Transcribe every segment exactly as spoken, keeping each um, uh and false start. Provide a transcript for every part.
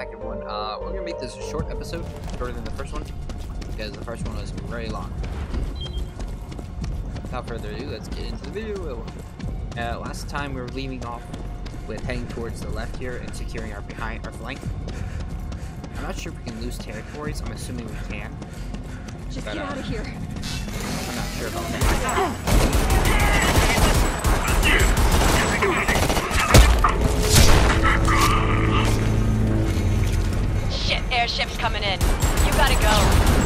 back, everyone. Uh, we're gonna make this a short episode, shorter than the first one, because the first one was very long. Without further ado, let's get into the video. Uh, last time we were leaving off with heading towards the left here and securing our behind our flank. I'm not sure if we can lose territories. I'm assuming we can. Just but, get uh, out of here. I'm not sure about that. Shit, airship's coming in. You gotta go.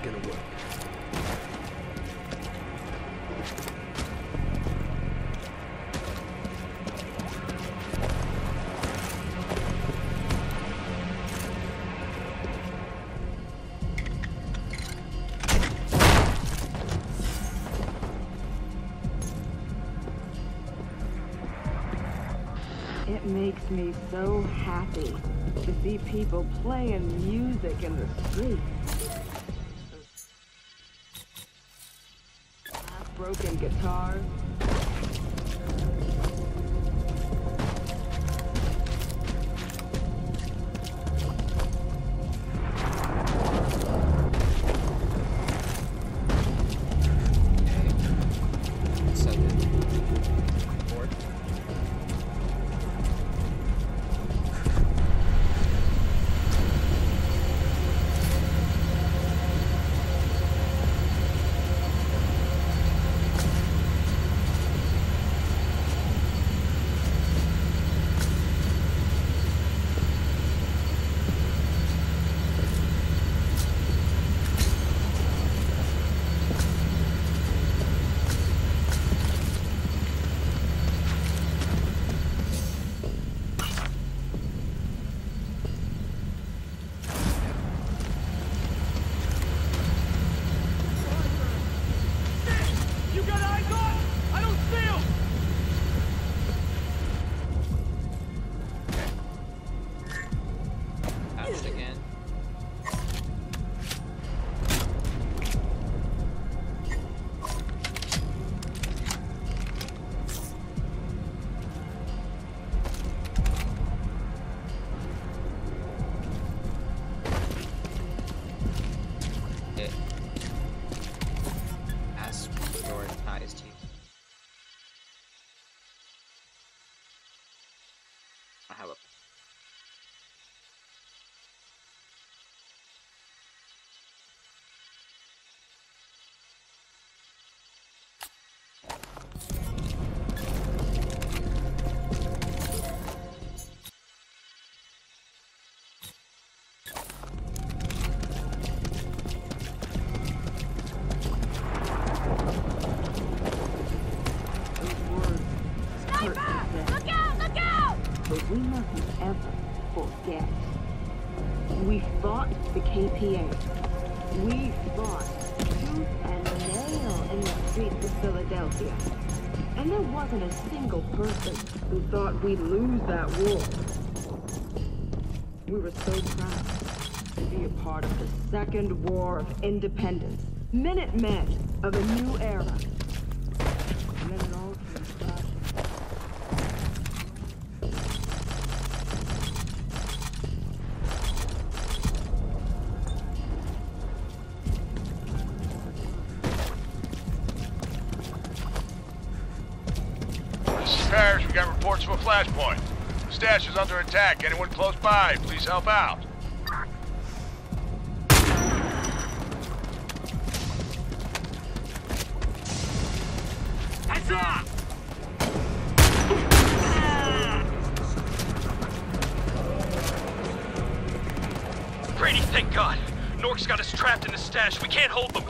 is gonna work. It makes me so happy to see people playing music in the streets. Broken guitars. We mustn't ever forget. We fought the K P A. We fought tooth and nail in the streets of Philadelphia. And there wasn't a single person who thought we'd lose that war. We were so proud to be a part of the Second War of Independence. Minutemen of a new era. Parrish, we got reports of a flashpoint. The stash is under attack. Anyone close by, please help out. Brady, thank God. Norks got us trapped in the stash. We can't hold them.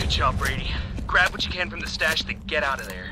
Good job, Brady. Grab what you can from the stash to get out of there.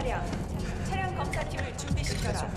차량, 차량 검사팀을 준비시켜라.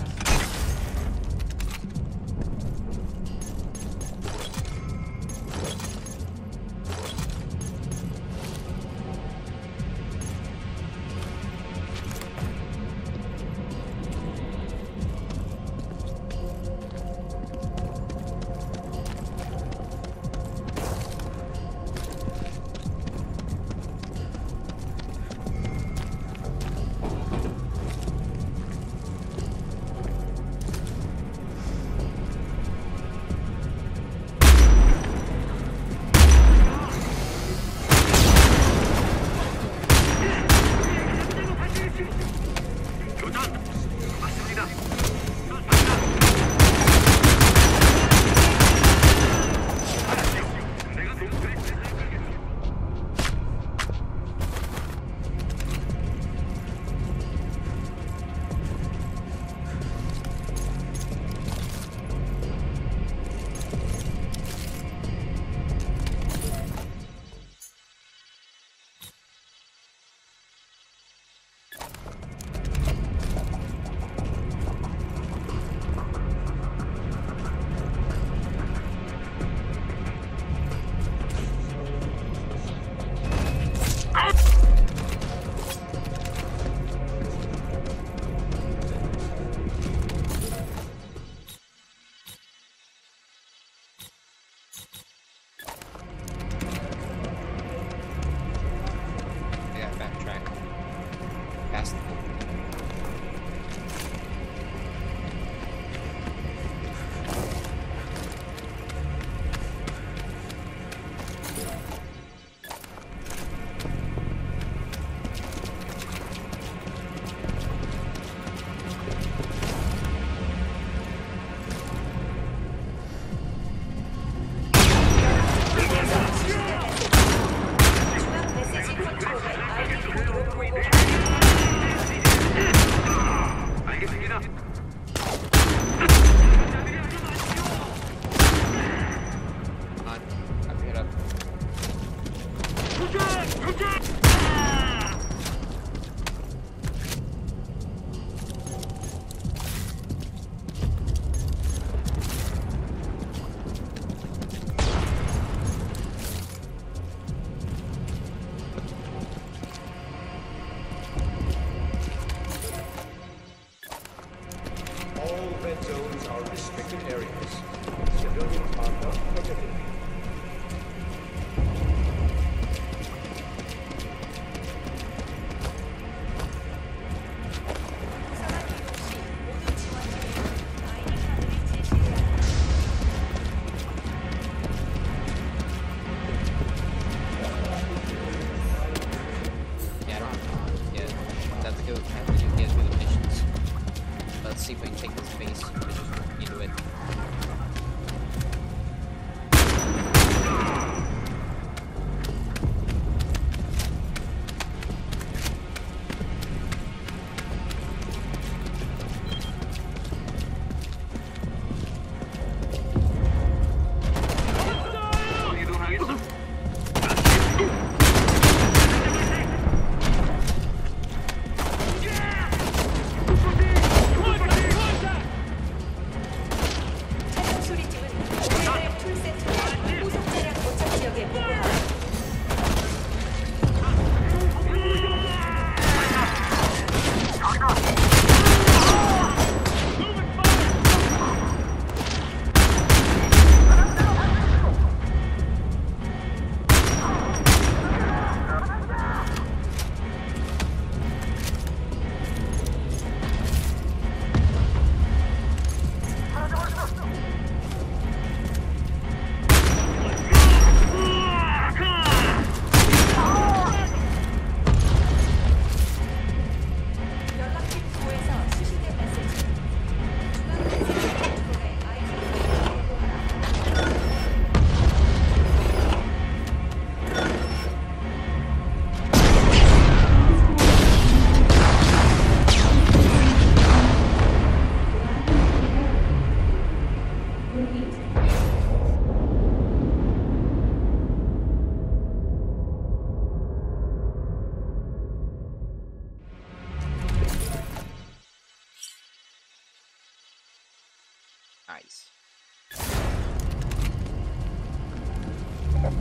eyes.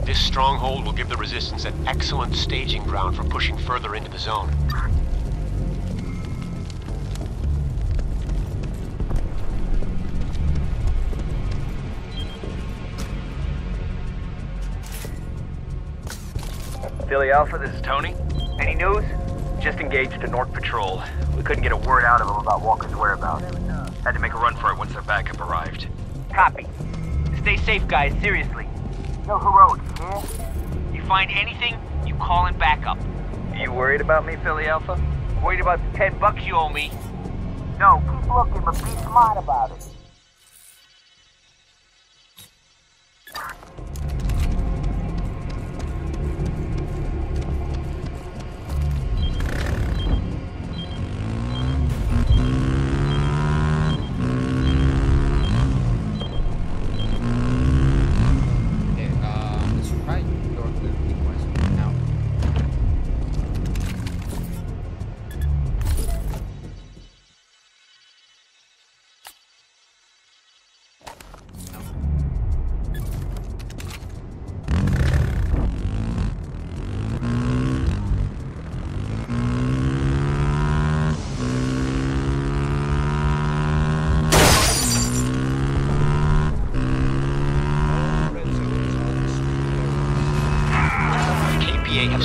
This stronghold will give the Resistance an excellent staging ground for pushing further into the zone. Philly Alpha, this is Tony. Any news? Just engaged a Nork patrol. We couldn't get a word out of them about Walker's whereabouts. Had to make a run for it once their backup arrived. Copy. Stay safe, guys, seriously. No heroics, yeah? You find anything, you call in backup. Are you worried about me, Philly Alpha? Worried about the ten bucks you owe me? No, keep looking, but be smart about it.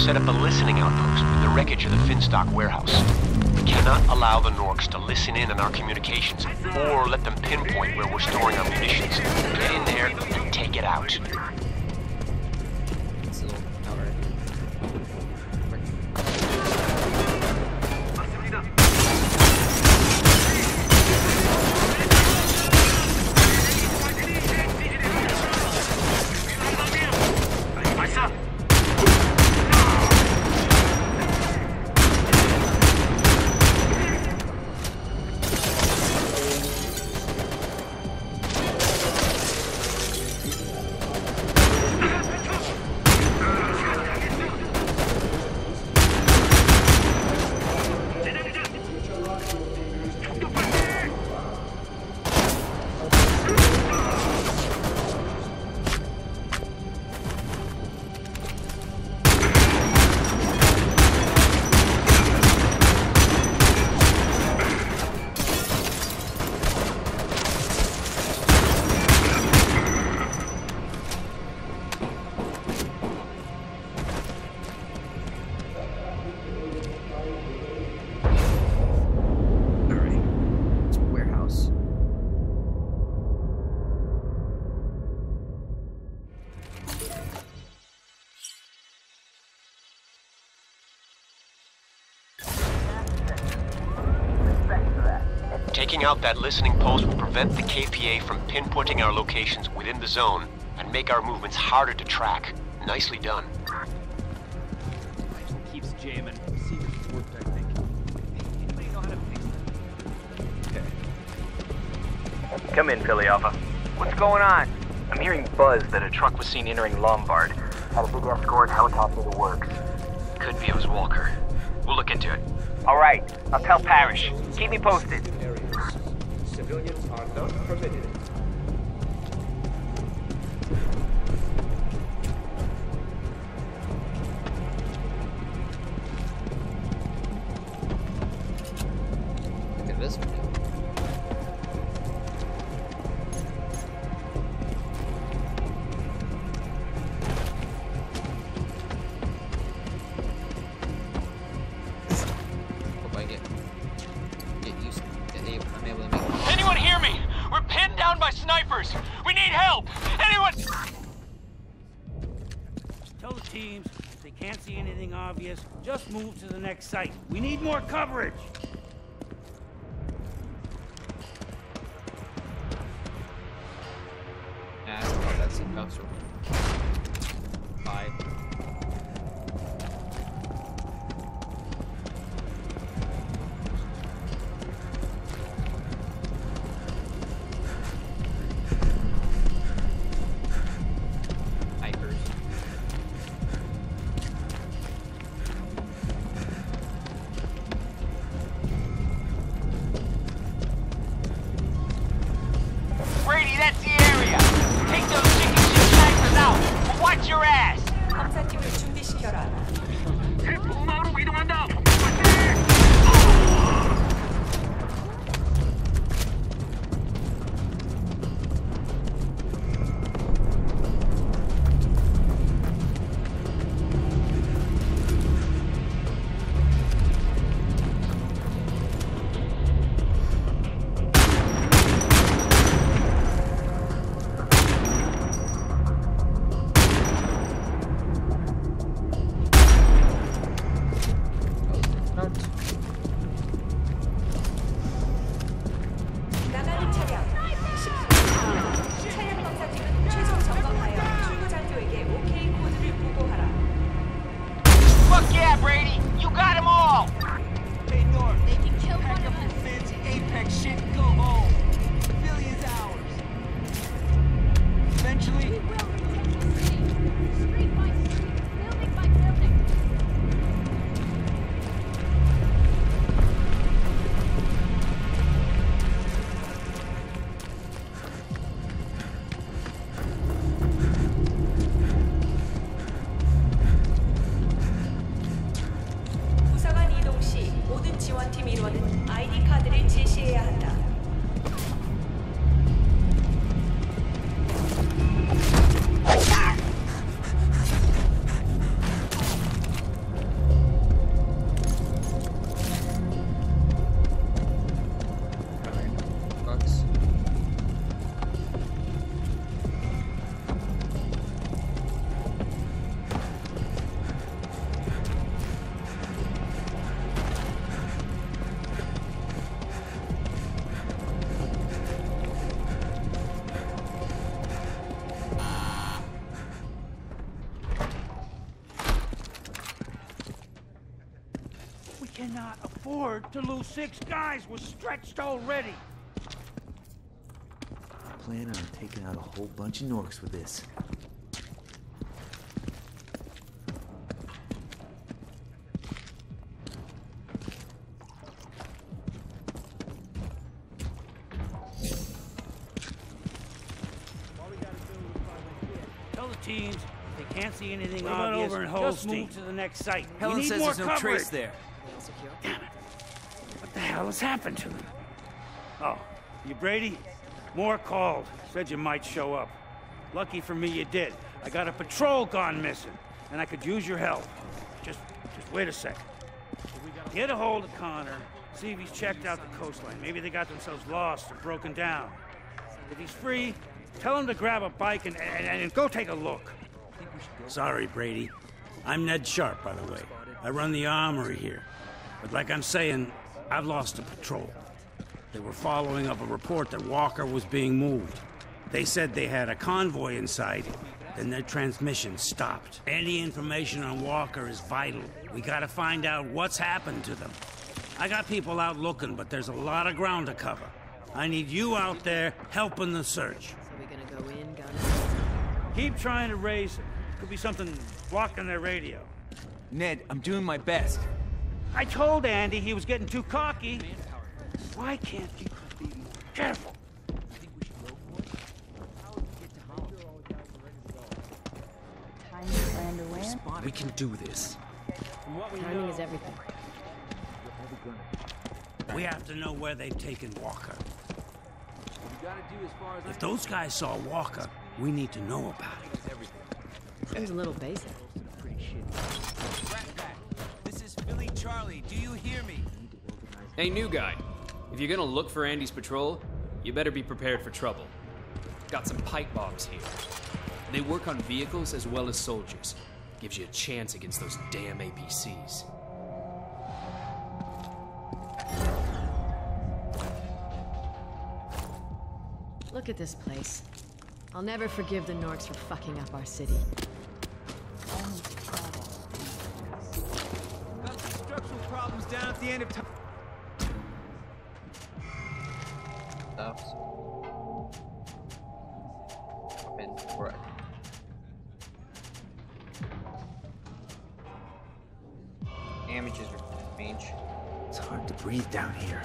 Set up a listening outpost in the wreckage of the Finstock warehouse. We cannot allow the Norks to listen in on our communications or let them pinpoint where we're storing our munitions. Get in there and take it out. Taking out that listening post will prevent the K P A from pinpointing our locations within the zone and make our movements harder to track. Nicely done. It keeps jamming. See if it's worked, I think. Hey, anybody know how to fix it? Okay. Come in, Philly Alpha. What's going on? I'm hearing buzz that a truck was seen entering Lombard. Had a big escort helicopter to works. Could be it was Walker. We'll look into it. All right. I'll tell Parrish. Keep me posted. Civilians are not permitted. Look at this one. Just move to the next site. We need more coverage. Nah, oh, that's a bouncer. Bye. 대원은 아이디 카드를 제시해야 한다. Cannot afford to lose six guys. We're stretched already. Plan on taking out a whole bunch of Norks with this. Tell the teams if they can't see anything obvious, over just move to the next site. Helen says there's no trace there. Damn it. What the hell has happened to them? Oh, you Brady? Moore called. Said you might show up. Lucky for me you did. I got a patrol gone missing, and I could use your help. Just, just wait a second. Get a hold of Connor, see if he's checked out the coastline. Maybe they got themselves lost or broken down. If he's free, tell him to grab a bike and, and, and go take a look. Sorry, Brady. I'm Ned Sharp, by the way. I run the armory here. But like I'm saying, I've lost a patrol. They were following up a report that Walker was being moved. They said they had a convoy in sight, then their transmission stopped. Any information on Walker is vital. We gotta find out what's happened to them. I got people out looking, but there's a lot of ground to cover. I need you out there helping the search. So we gonna go in, gun? Keep trying to raise it. Could be something blocking their radio. Ned, I'm doing my best. I told Andy he was getting too cocky. Why can't you be more careful? I think we should go for it. How do we get to home? We can do this. Timing is everything. We have to know where they've taken Walker. If those guys saw Walker, we need to know about it. Seems a little basic. Charlie, do you hear me? Hey, new guy. If you're gonna look for Andy's patrol, you better be prepared for trouble. Got some pipe bombs here. They work on vehicles as well as soldiers. Gives you a chance against those damn A P Cs. Look at this place. I'll never forgive the Norks for fucking up our city. Down at the end of time. Stuffs. Been right. Damages range. It's hard to breathe down here.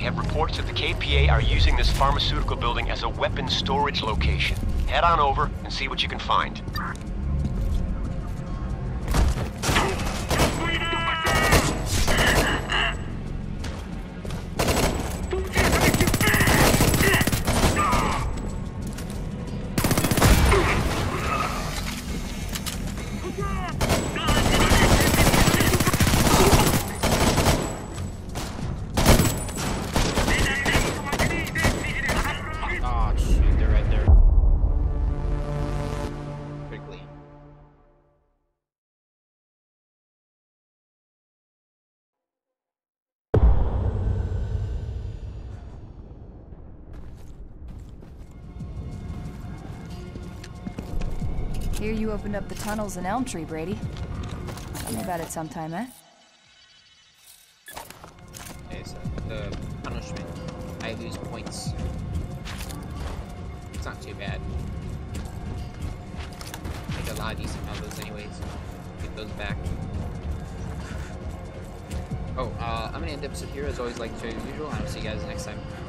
we have reports that the K P A are using this pharmaceutical building as a weapon storage location. Head on over and see what you can find. Here you opened up the tunnels in Elm Tree, Brady. Tell me about it sometime, eh? Okay, so the punishment. I lose points. It's not too bad. Make a lot of decent numbers anyways. Get those back. Oh, uh, I'm gonna end the episode here. As always, like to share as usual, and I'll see you guys next time.